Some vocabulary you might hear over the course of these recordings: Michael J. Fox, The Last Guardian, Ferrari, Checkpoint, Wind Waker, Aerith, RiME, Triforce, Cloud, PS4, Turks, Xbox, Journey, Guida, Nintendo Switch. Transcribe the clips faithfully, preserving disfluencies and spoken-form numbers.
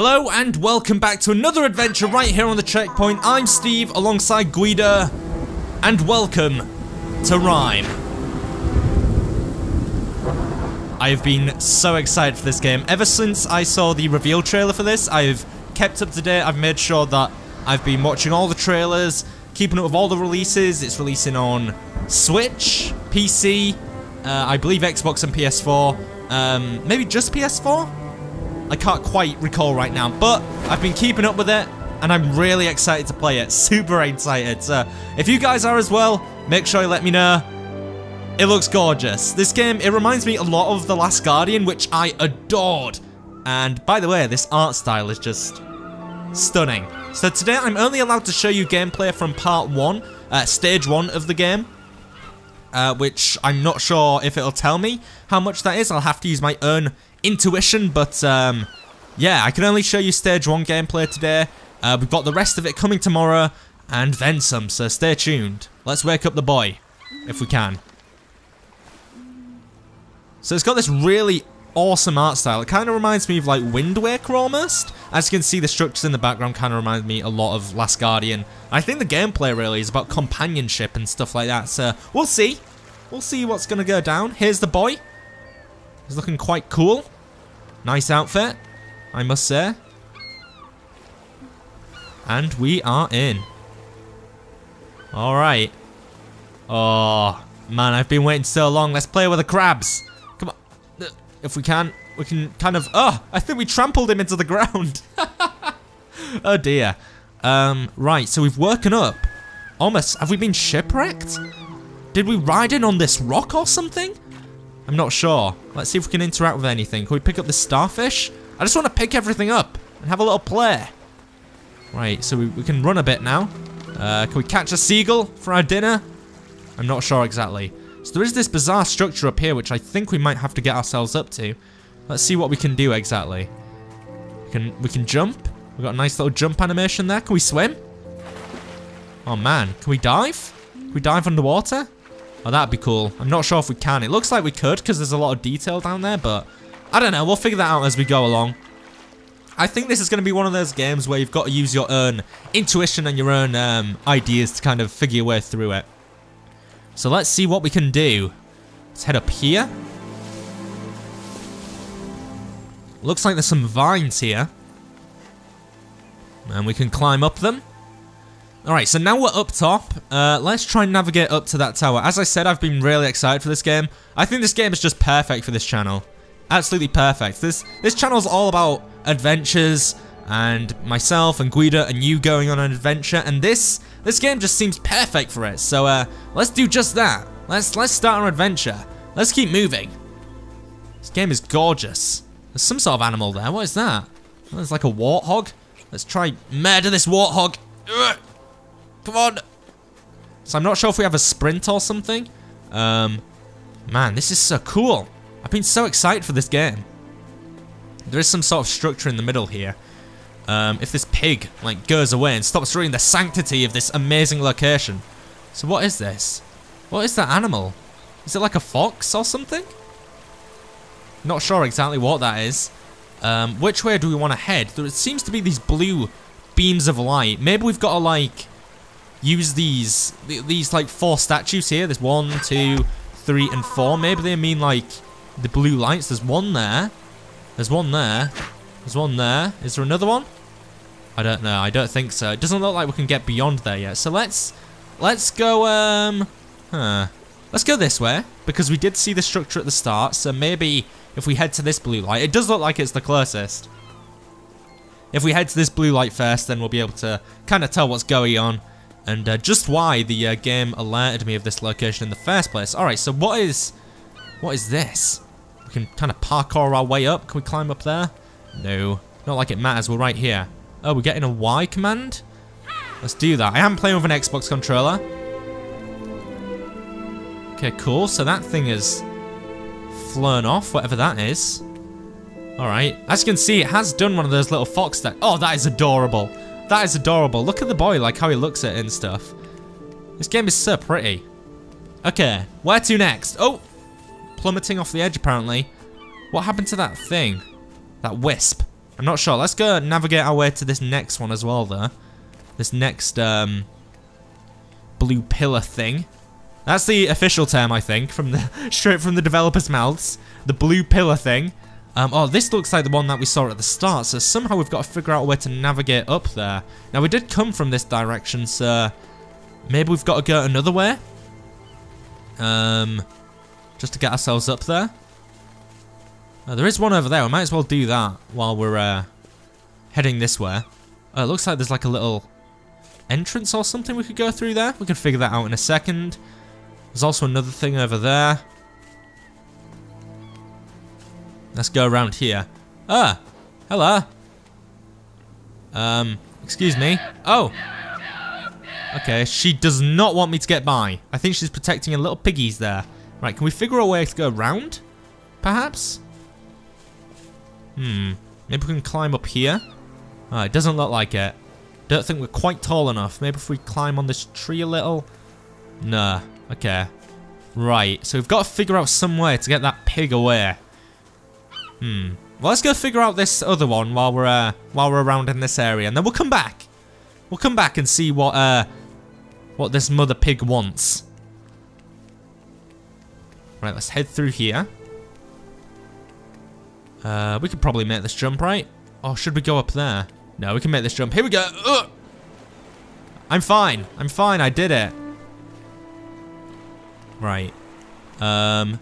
Hello and welcome back to another adventure right here on the Checkpoint. I'm Steve alongside Guida, and welcome to RiME. I have been so excited for this game. Ever since I saw the reveal trailer for this, I've kept up to date. I've made sure that I've been watching all the trailers, keeping up with all the releases. It's releasing on Switch, P C, uh, I believe Xbox and P S four, um, maybe just P S four? I can't quite recall right now, but I've been keeping up with it, and I'm really excited to play it. Super excited. So, if you guys are as well, make sure you let me know. It looks gorgeous. This game, it reminds me a lot of The Last Guardian, which I adored. And, by the way, this art style is just stunning. So, today I'm only allowed to show you gameplay from part one, uh, stage one of the game. Uh, which I'm not sure if it'll tell me how much that is. I'll have to use my own intuition, but um, yeah, I can only show you stage one gameplay today. Uh, we've got the rest of it coming tomorrow, and then some, so stay tuned. Let's wake up the boy, if we can. So it's got this really awesome art style. It kind of reminds me of, like, Wind Waker almost. As you can see, the structures in the background kind of remind me a lot of Last Guardian. I think the gameplay really is about companionship and stuff like that, so we'll see. We'll see what's going to go down. Here's the boy. He's looking quite cool. Nice outfit, I must say. And we are in. Alright. Oh, man, I've been waiting so long. Let's play with the crabs. Come on. If we can, we can kind of... Oh, I think we trampled him into the ground. Oh, dear. Um, right, so we've woken up. Almost. Have we been shipwrecked? Did we ride in on this rock or something? I'm not sure. Let's see if we can interact with anything. Can we pick up this starfish? I just want to pick everything up and have a little play. Right, so we, we can run a bit now. Uh, can we catch a seagull for our dinner? I'm not sure exactly. So there is this bizarre structure up here, which I think we might have to get ourselves up to. Let's see what we can do exactly. We can, we can jump. We've got a nice little jump animation there. Can we swim? Oh, man. Can we dive? Can we dive underwater? Oh, that'd be cool. I'm not sure if we can. It looks like we could because there's a lot of detail down there, but I don't know. We'll figure that out as we go along. I think this is going to be one of those games where you've got to use your own intuition and your own um, ideas to kind of figure your way through it. So let's see what we can do. Let's head up here. Looks like there's some vines here. And we can climb up them. Alright, so now we're up top. Uh, let's try and navigate up to that tower. As I said, I've been really excited for this game. I think this game is just perfect for this channel. Absolutely perfect. This this channel's all about adventures and myself and Guida and you going on an adventure, and this this game just seems perfect for it. So uh, let's do just that. Let's let's start our adventure. Let's keep moving. This game is gorgeous. There's some sort of animal there. What is that? Oh, it's like a warthog. Let's try murder this warthog. Ugh. Come on. So I'm not sure if we have a sprint or something. Um, man, this is so cool. I've been so excited for this game. There is some sort of structure in the middle here. Um, if this pig like goes away and stops ruining the sanctity of this amazing location. So what is this? What is that animal? Is it like a fox or something? Not sure exactly what that is. Um, which way do we want to head? There seems to be these blue beams of light. Maybe we've got to like use these these like four statues here. There's one, two, three, and four. Maybe they mean like the blue lights. There's one there. There's one there. There's one there. Is there another one? I don't know. I don't think so. It doesn't look like we can get beyond there yet. So let's let's go. Um, huh. Let's go this way because we did see the structure at the start. So maybe. If we head to this blue light, it does look like it's the closest. If we head to this blue light first, then we'll be able to kind of tell what's going on and uh, just why the uh, game alerted me of this location in the first place. All right, so what is what is this? We can kind of parkour our way up. Can we climb up there? No, not like it matters. We're right here. Oh, we're getting a Y command? Let's do that. I am playing with an Xbox controller. Okay, cool. So that thing is... flown off, whatever that is. Alright, as you can see, it has done one of those little fox stacks. Oh, that is adorable. That is adorable. Look at the boy, like how he looks at it and stuff. This game is so pretty. Okay, where to next? Oh, plummeting off the edge apparently. What happened to that thing? That wisp. I'm not sure. Let's go navigate our way to this next one as well, though. This next um, blue pillar thing. That's the official term, I think, from the straight from the developers' mouths. The blue pillar thing. Um, oh, this looks like the one that we saw at the start, so somehow we've got to figure out a way to navigate up there. Now, we did come from this direction, so maybe we've got to go another way. Um, just to get ourselves up there. Oh, there is one over there. We might as well do that while we're uh, heading this way. Oh, it looks like there's like a little entrance or something we could go through there. We can figure that out in a second. There's also another thing over there. Let's go around here. Ah, hello. Um, excuse me. Oh. Okay, she does not want me to get by. I think she's protecting her little piggies there. Right, can we figure a way to go around? Perhaps? Hmm, maybe we can climb up here. Oh, it doesn't look like it. Don't think we're quite tall enough. Maybe if we climb on this tree a little. No, okay. Right, so we've got to figure out some way to get that pig away. Hmm, well let's go figure out this other one while we're, uh, while we're around in this area. And then we'll come back. We'll come back and see what, uh, what this mother pig wants. Right, let's head through here. Uh, we could probably make this jump, right? Or should we go up there? No, we can make this jump. Here we go. Ugh! I'm fine. I'm fine. I did it. Right. Um.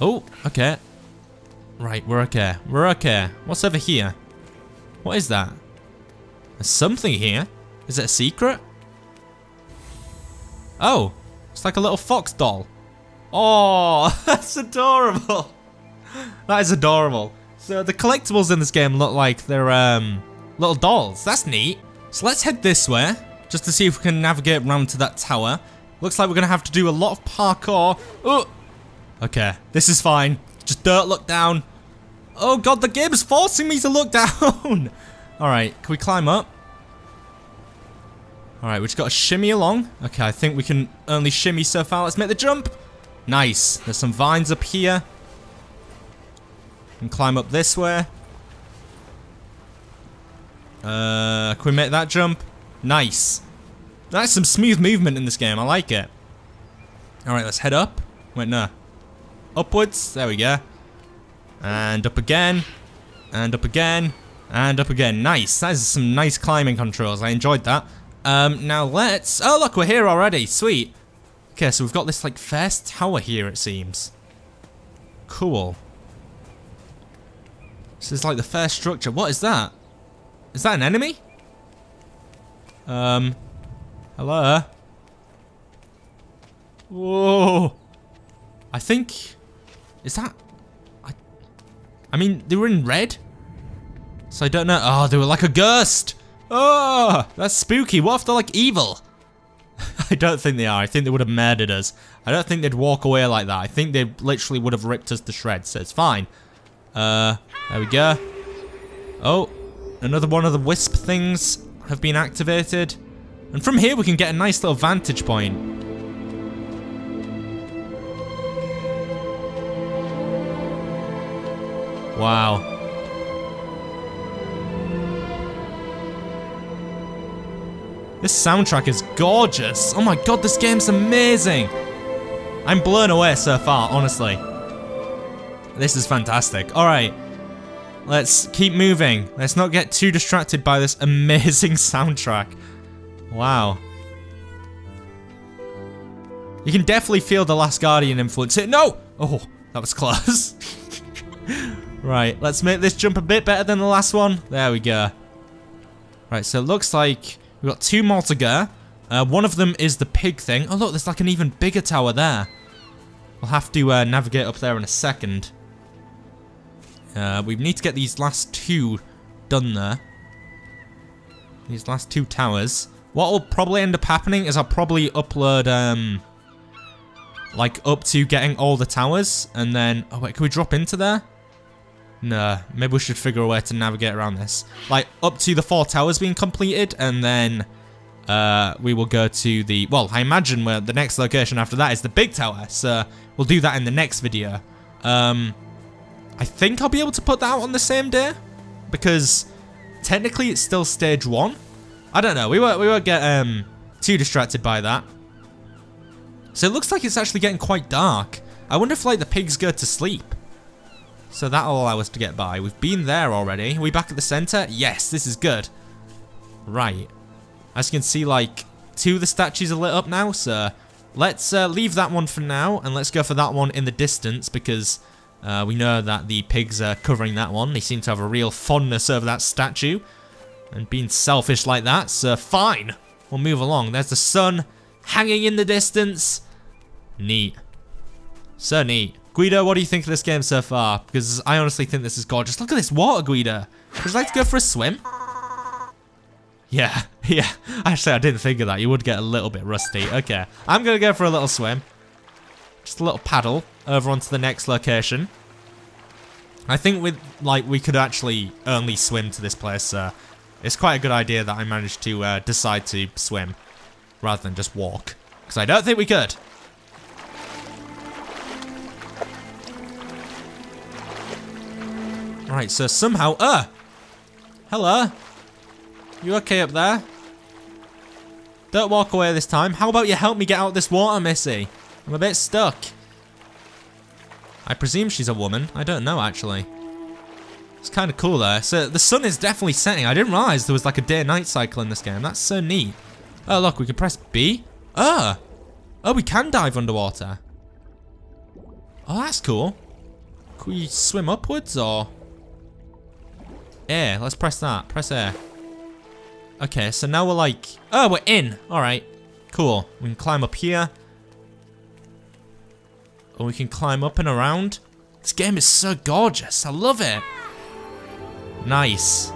Oh, okay. Right, we're okay. We're okay. What's over here? What is that? There's something here. Is it a secret? Oh, it's like a little fox doll. Oh, that's adorable. That is adorable. So the collectibles in this game look like they're um, little dolls. That's neat. So let's head this way just to see if we can navigate round to that tower. Looks like we're going to have to do a lot of parkour. Oh, okay. This is fine. Just don't look down. Oh, God, the game is forcing me to look down. All right. Can we climb up? All right. We just got to shimmy along. Okay. I think we can only shimmy so far. Let's make the jump. Nice. There's some vines up here. And climb up this way. Uh, can we make that jump? Nice. That's some smooth movement in this game. I like it. Alright, let's head up. Wait, no. Upwards. There we go. And up again. And up again. And up again. Nice. That is some nice climbing controls. I enjoyed that. Um, now let's... Oh, look, we're here already. Sweet. Okay, so we've got this, like, first tower here, it seems. Cool. This is like the first structure. What is that? Is that an enemy? Um, hello? Whoa. I think, is that, I, I mean, they were in red. So I don't know. Oh, they were like a ghost. Oh, that's spooky. What if they're like evil? I don't think they are. I think they would have murdered us. I don't think they'd walk away like that. I think they literally would have ripped us to shreds. So it's fine. Uh, there we go. Oh, another one of the wisp things have been activated. And from here we can get a nice little vantage point. Wow. This soundtrack is gorgeous. Oh my God, this game's amazing. I'm blown away so far, honestly. This is fantastic. All right, let's keep moving. Let's not get too distracted by this amazing soundtrack. Wow. You can definitely feel The Last Guardian influence. No! Oh, that was close. Right, let's make this jump a bit better than the last one. There we go. Right, so it looks like we've got two more to go. Uh, one of them is the pig thing. Oh, look, there's like an even bigger tower there. We'll have to uh, navigate up there in a second. Uh, we need to get these last two done there. These last two towers. What will probably end up happening is I'll probably upload, um, like, up to getting all the towers. And then... Oh, wait, can we drop into there? No. Maybe we should figure a way to navigate around this. Like, up to the four towers being completed. And then uh, we will go to the... Well, I imagine where the next location after that is the big tower. So we'll do that in the next video. Um... I think I'll be able to put that out on the same day. because technically it's still stage one. I don't know. We won't, we won't get um, too distracted by that. So it looks like it's actually getting quite dark. I wonder if like the pigs go to sleep. So that'll allow us to get by. We've been there already. Are we back at the center? Yes, this is good. Right. As you can see, like two of the statues are lit up now. So let's uh, leave that one for now and let's go for that one in the distance because uh, we know that the pigs are covering that one. They seem to have a real fondness over that statue and being selfish like that. So fine. We'll move along. There's the sun hanging in the distance. Neat. So neat. Guido, what do you think of this game so far? Because I honestly think this is gorgeous. Look at this water, Guido. Would you like to go for a swim? Yeah, yeah. Actually, I didn't think of that. You would get a little bit rusty. Okay, I'm going to go for a little swim. Just a little paddle over onto the next location. I think with like we could actually only swim to this place, so it's quite a good idea that I managed to uh, decide to swim rather than just walk. Because I don't think we could. Right, so somehow... Uh, hello. You okay up there? Don't walk away this time. How about you help me get out of this water, Missy? I'm a bit stuck. I presume she's a woman. I don't know, actually. It's kind of cool, though. So the sun is definitely setting. I didn't realize there was like a day-night cycle in this game. That's so neat. Oh, look, we can press B. Oh. Oh, we can dive underwater. Oh, that's cool. Can we swim upwards, or...? Air. Let's press that. Press air. Okay, so now we're like... Oh, we're in. All right. Cool. We can climb up here. Or we can climb up and around. This game is so gorgeous. I love it. Nice.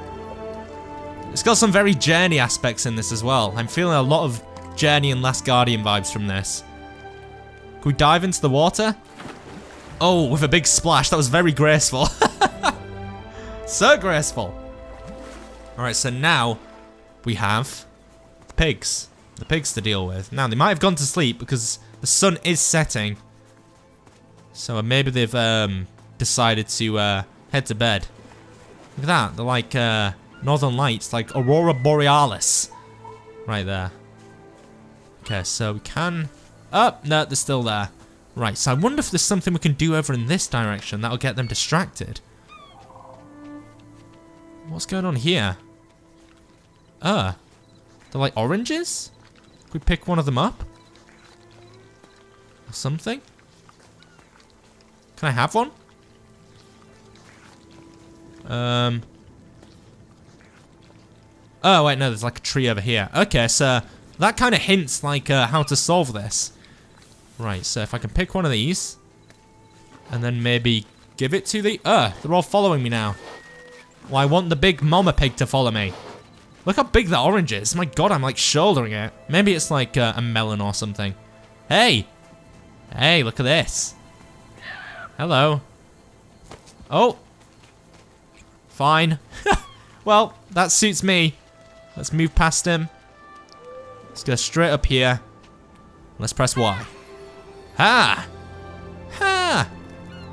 It's got some very Journey aspects in this as well. I'm feeling a lot of Journey and Last Guardian vibes from this. Can we dive into the water? Oh, with a big splash. That was very graceful. So graceful. All right, so now... we have the pigs. The pigs to deal with. Now, they might have gone to sleep because the sun is setting. So maybe they've um, decided to uh, head to bed. Look at that. They're like uh, northern lights, like Aurora Borealis. Right there. Okay, so we can... Oh, no, they're still there. Right, so I wonder if there's something we can do over in this direction that'll get them distracted. What's going on here? Uh, they're like oranges? Could we pick one of them up? Or something? Can I have one? Um. Oh, wait, no, there's like a tree over here. Okay, so that kind of hints like uh, how to solve this. Right, so if I can pick one of these and then maybe give it to the... Uh, they're all following me now. Well, I want the big mama pig to follow me. Look how big that orange is. My god, I'm like shouldering it. Maybe it's like uh, a melon or something. Hey. Hey, look at this. Hello. Oh. Fine. Well, that suits me. Let's move past him. Let's go straight up here. Let's press Y. Ha. Ha.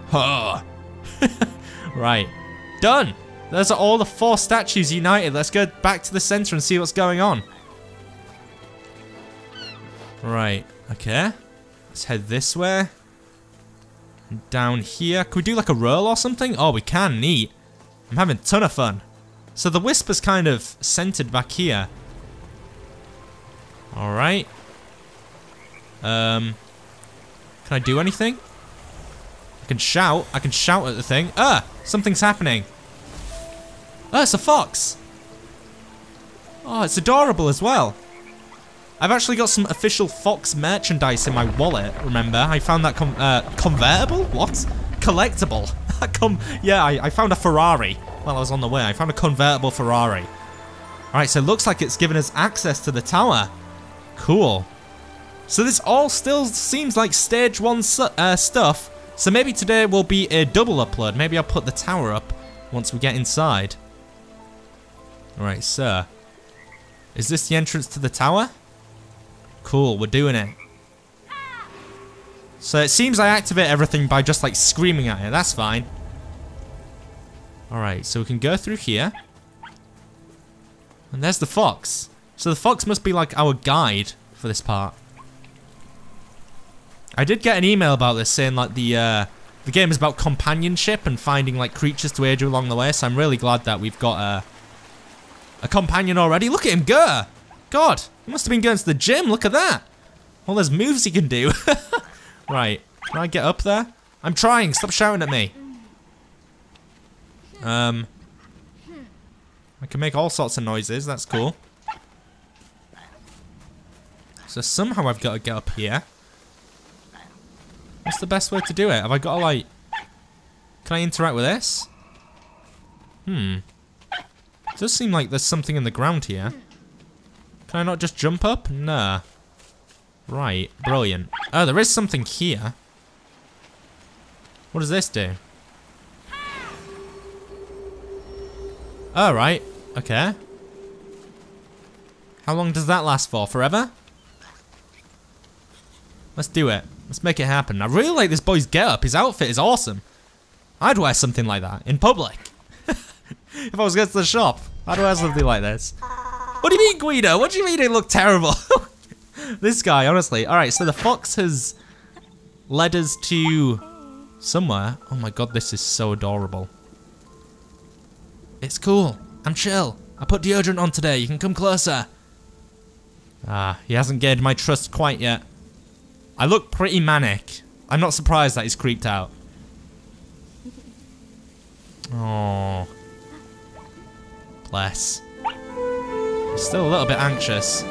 Ha. Right. Done. Those are all the four statues united. Let's go back to the center and see what's going on. Right, okay. Let's head this way. Down here. Can we do like a roll or something? Oh, we can, neat. I'm having a ton of fun. So the Whisper's kind of centered back here. All right. Um, can I do anything? I can shout. I can shout at the thing. Ah, something's happening. Oh, it's a fox. Oh, it's adorable as well. I've actually got some official fox merchandise in my wallet, remember? I found that com uh, convertible? What? Collectible. com yeah, I, I found a Ferrari while I was on the way. I found a convertible Ferrari. All right, so it looks like it's given us access to the tower. Cool. So this all still seems like stage one su uh, stuff. So maybe today will be a double upload. Maybe I'll put the tower up once we get inside. Alright, so is this the entrance to the tower? Cool, we're doing it. So it seems I activate everything by just like screaming at it. That's fine. Alright, so we can go through here. And there's the fox. So the fox must be like our guide for this part. I did get an email about this saying like the uh, the game is about companionship and finding like creatures to aid you along the way. So I'm really glad that we've got a a companion already. Look at him go! God, he must have been going to the gym. Look at that. All those moves he can do. Right, can I get up there? I'm trying. Stop shouting at me. Um, I can make all sorts of noises. That's cool. So somehow I've got to get up here. What's the best way to do it? Have I got to like... Can I interact with this? Hmm. It does seem like there's something in the ground here. Can I not just jump up? Nah. Right. Brilliant. Oh, there is something here. What does this do? Oh, right. Okay. How long does that last for? Forever? Let's do it. Let's make it happen. I really like this boy's get-up. His outfit is awesome. I'd wear something like that in public. If I was going to the shop, I'd wear something like this. What do you mean, Guido? What do you mean it looked terrible? This guy, honestly. Alright, so the fox has led us to somewhere. Oh my god, this is so adorable. It's cool. I'm chill. I put deodorant on today. You can come closer. Ah, he hasn't gained my trust quite yet. I look pretty manic. I'm not surprised that he's creeped out. Oh, bless. He's still a little bit anxious.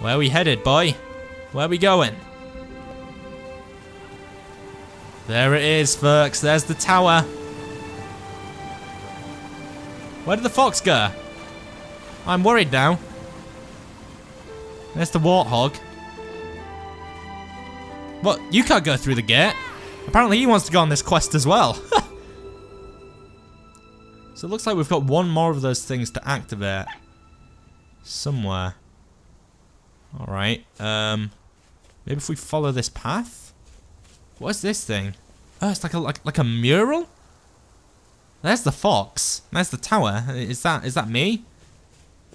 Where are we headed, boy? Where are we going? There it is, folks. There's the tower. Where did the fox go? I'm worried now. There's the warthog. What? You can't go through the gate. Apparently he wants to go on this quest as well. So it looks like we've got one more of those things to activate. Somewhere. Alright. Um, maybe if we follow this path? What is this thing? Oh, it's like a, like, like a mural? There's the fox. There's the tower. Is that is that me?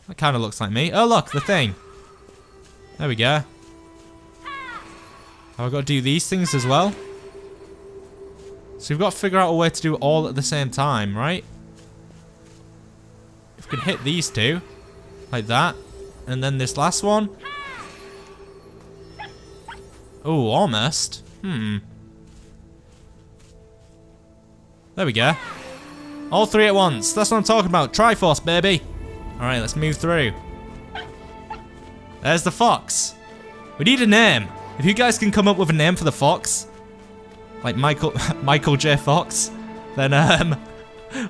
That kind of looks like me. Oh, look, the thing. There we go. Have I got to do these things as well? So we've got to figure out a way to do it all at the same time, right? If we can hit these two. Like that. And then this last one. Oh, almost. Hmm. There we go. All three at once. That's what I'm talking about. Triforce, baby. Alright, let's move through. There's the fox. We need a name. If you guys can come up with a name for the fox, like Michael Michael J. Fox, then um,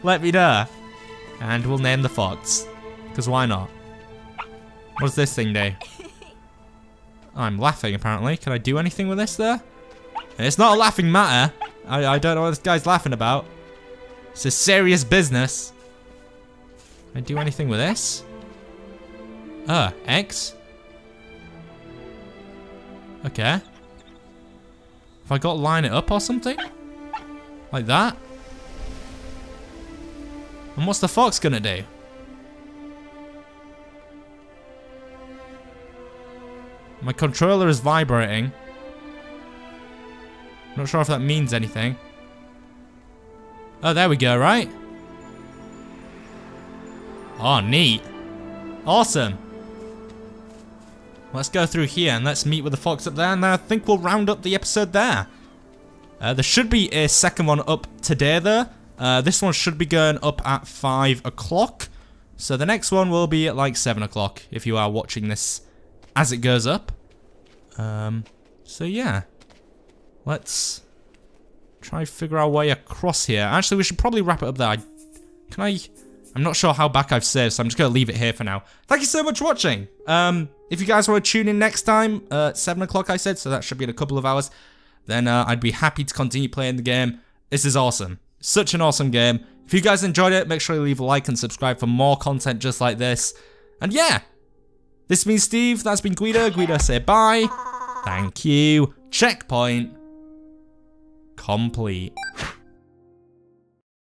let me know. And we'll name the fox. Because why not? What does this thing do? I'm laughing, apparently. Can I do anything with this, there? It's not a laughing matter. I, I don't know what this guy's laughing about. It's a serious business. Can I do anything with this? Ah, oh, X. Okay. Have I got to line it up or something? Like that? And what's the fox gonna do? My controller is vibrating. I'm not sure if that means anything. Oh, there we go, right? Oh, neat. Awesome. Let's go through here and let's meet with the fox up there. And then I think we'll round up the episode there. Uh, there should be a second one up today, though. Uh, this one should be going up at five o'clock. So the next one will be at like seven o'clock if you are watching this as it goes up. Um, so, yeah. Let's try to figure our way across here. Actually, we should probably wrap it up there. I, can I... I'm not sure how back I've saved, so I'm just going to leave it here for now. Thank you so much for watching. Um, if you guys want to tune in next time, uh, seven o'clock I said, so that should be in a couple of hours, then uh, I'd be happy to continue playing the game. This is awesome. Such an awesome game. If you guys enjoyed it, make sure you leave a like and subscribe for more content just like this. And yeah, this has been Steve, that's been Guido. Guido say bye. Thank you Checkpoint complete.